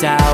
Down.